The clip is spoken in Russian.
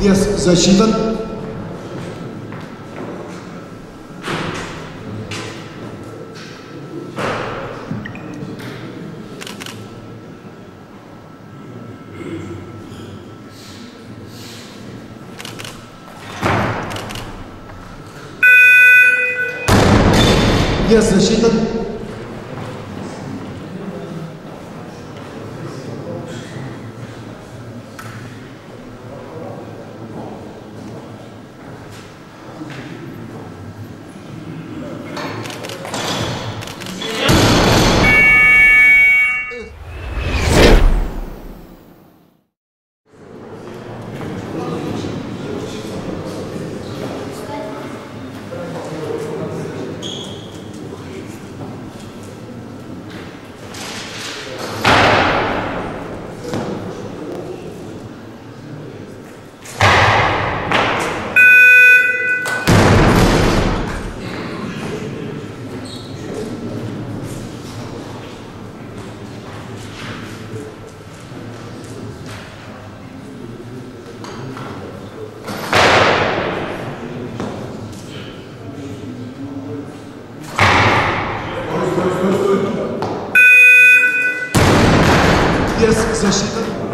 Вес засчитан. Вес засчитан. Yes, защита.